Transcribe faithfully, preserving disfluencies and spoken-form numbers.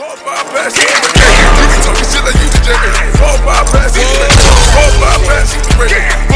Four, five, pass, you can talk shit like you the jacket. Four, five, pass, you can break it. Four, five, pass, you can break it.